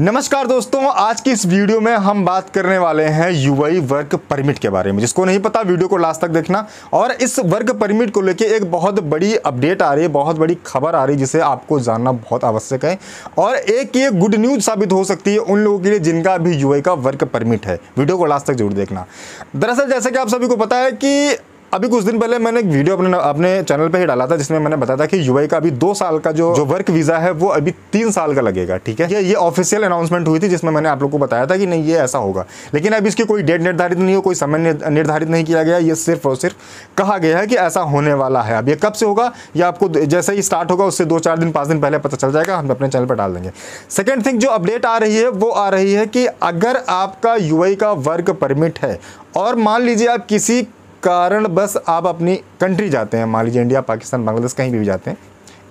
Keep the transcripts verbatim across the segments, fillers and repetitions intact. नमस्कार दोस्तों, आज की इस वीडियो में हम बात करने वाले हैं यूएई वर्क परमिट के बारे में। जिसको नहीं पता वीडियो को लास्ट तक देखना। और इस वर्क परमिट को लेके एक बहुत बड़ी अपडेट आ रही है, बहुत बड़ी खबर आ रही है जिसे आपको जानना बहुत आवश्यक है। और एक ये गुड न्यूज़ साबित हो सकती है उन लोगों के लिए जिनका अभी यूएई का वर्क परमिट है। वीडियो को लास्ट तक जरूर देखना। दरअसल जैसे कि आप सभी को पता है कि अभी कुछ दिन पहले मैंने एक वीडियो अपने अपने चैनल पे ही डाला था जिसमें मैंने बताया था कि यूएई का अभी दो साल का जो जो वर्क वीज़ा है वो अभी तीन साल का लगेगा। ठीक है, ये ये ऑफिशियल अनाउंसमेंट हुई थी जिसमें मैंने आप लोग को बताया था कि नहीं ये ऐसा होगा। लेकिन अभी इसकी कोई डेट निर्धारित नहीं हो, कोई समय निर्धारित नहीं किया गया। ये सिर्फ और सिर्फ कहा गया है कि ऐसा होने वाला है। अब ये कब से होगा ये आपको जैसे ही स्टार्ट होगा उससे दो चार दिन पाँच दिन पहले पता चल जाएगा। हम अपने चैनल पर डाल देंगे। सेकेंड थिंग जो अपडेट आ रही है वो आ रही है कि अगर आपका यूएई का वर्क परमिट है और मान लीजिए आप किसी कारण बस आप अपनी कंट्री जाते हैं, मान लीजिए इंडिया, पाकिस्तान, बांग्लादेश, कहीं भी, भी जाते हैं।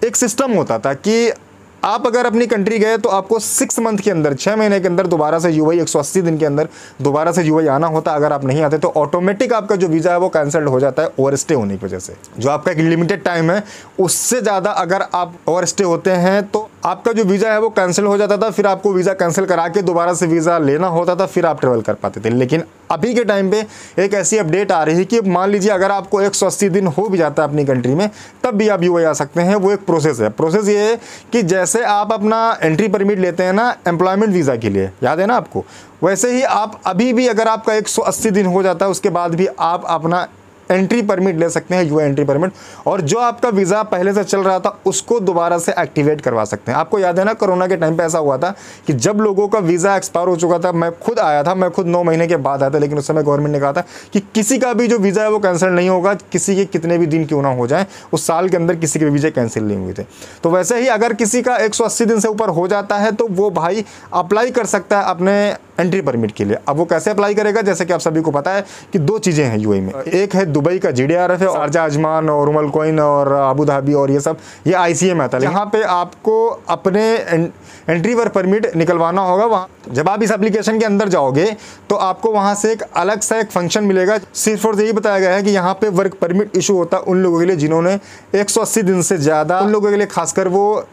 एक सिस्टम होता था कि आप अगर अपनी कंट्री गए तो आपको सिक्स मंथ के अंदर, छः महीने के अंदर दोबारा से यूएई, एक सौ अस्सी दिन के अंदर दोबारा से यूएई आना होता। अगर आप नहीं आते तो ऑटोमेटिक आपका जो वीज़ा है वो कैंसल्ड हो जाता है ओवर स्टे होने की वजह से। जो आपका एक लिमिटेड टाइम है उससे ज़्यादा अगर आप ओवर स्टे होते हैं तो आपका जो वीज़ा है वो कैंसिल हो जाता था। फिर आपको वीज़ा कैंसिल करा के दोबारा से वीज़ा लेना होता था, फिर आप ट्रेवल कर पाते थे। लेकिन अभी के टाइम पे एक ऐसी अपडेट आ रही है कि मान लीजिए अगर आपको एक सौ अस्सी दिन हो भी जाता है अपनी कंट्री में तब भी आप यूएई आ सकते हैं। वो एक प्रोसेस है। प्रोसेस ये है कि जैसे आप अपना एंट्री परमिट लेते हैं ना एम्प्लॉयमेंट वीज़ा के लिए, याद है ना आपको, वैसे ही आप अभी भी अगर आपका एक सौ अस्सी दिन हो जाता है उसके बाद भी आप अपना एंट्री परमिट ले सकते हैं, यूएई एंट्री परमिट। और जो आपका वीज़ा पहले से चल रहा था उसको दोबारा से एक्टिवेट करवा सकते हैं। आपको याद है ना कोरोना के टाइम पे ऐसा हुआ था कि जब लोगों का वीज़ा एक्सपायर हो चुका था, मैं खुद आया था, मैं खुद नौ महीने के बाद आया था। लेकिन उस समय गवर्नमेंट ने कहा था कि किसी का भी जो वीज़ा है वो कैंसिल नहीं होगा, किसी के कितने भी दिन क्यों ना हो जाए, उस साल के अंदर किसी के भी वीज़ा कैंसिल नहीं हुए थे। तो वैसे ही अगर किसी का एक सौ अस्सी दिन से ऊपर हो जाता है तो वो भाई अप्लाई कर सकता है अपने एंट्री परमिट के लिए। अब वो कैसे अप्लाई करेगा, जैसे कि आप सभी को पता है कि दो चीज़ें हैं यूएई में, एक है दुबई का जीडीआरएफ है, शारजा, अजमान और उमल कोइन और अबू धाबी और ये सब, ये आईसीए में आता है। यहाँ पे आपको अपने एंट्री वर्क परमिट निकलवाना होगा। वहाँ जब आप इस एप्लीकेशन के अंदर जाओगे तो आपको वहाँ से एक अलग सा एक फंक्शन मिलेगा। सिर्फ और यही बताया गया है कि यहाँ पर वर्क परमिट इशू होता है उन लोगों के लिए जिन्होंने एक सौ अस्सी दिन से ज़्यादा, उन लोगों के लिए खासकर वो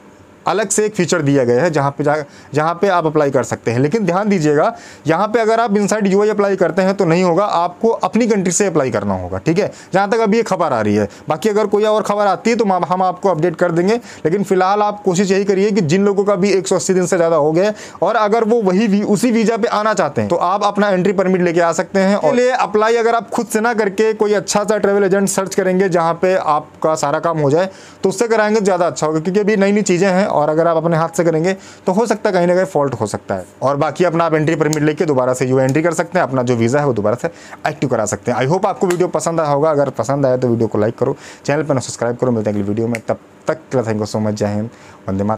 अलग से एक फीचर दिया गया है जहाँ पे जा जहाँ पे आप अप्लाई कर सकते हैं। लेकिन ध्यान दीजिएगा यहाँ पे अगर आप इनसाइड यूएई अप्लाई करते हैं तो नहीं होगा, आपको अपनी कंट्री से अप्लाई करना होगा। ठीक है, जहाँ तक अभी ये खबर आ रही है। बाकी अगर कोई और खबर आती है तो हम आपको अपडेट कर देंगे। लेकिन फिलहाल आप कोशिश यही करिए कि जिन लोगों का भी एक सौ अस्सी दिन से ज़्यादा हो गया और अगर वो वही उसी वीज़ा पर आना चाहते हैं तो आप अपना एंट्री परमिट लेके आ सकते हैं। और लिए अप्लाई अगर आप खुद से ना करके कोई अच्छा सा ट्रेवल एजेंट सर्च करेंगे जहाँ पर आपका सारा काम हो जाए तो उससे कराएंगे तो ज़्यादा अच्छा होगा, क्योंकि अभी नई नई चीज़ें हैं। और अगर आप अपने हाथ से करेंगे तो हो सकता है कहीं ना कहीं फॉल्ट हो सकता है। और बाकी अपना आप एंट्री परमिट लेके दोबारा से यूएई एंट्री कर सकते हैं, अपना जो वीज़ा है वो दोबारा से एक्टिव करा सकते हैं। आई होप आपको वीडियो पसंद आया होगा। अगर पसंद आया तो वीडियो को लाइक करो, चैनल पर सब्सक्राइब करो। मिलते हैं अगली वीडियो में, तब तक थैंक यू सो मच। जय हिंद, वंदे मातरम।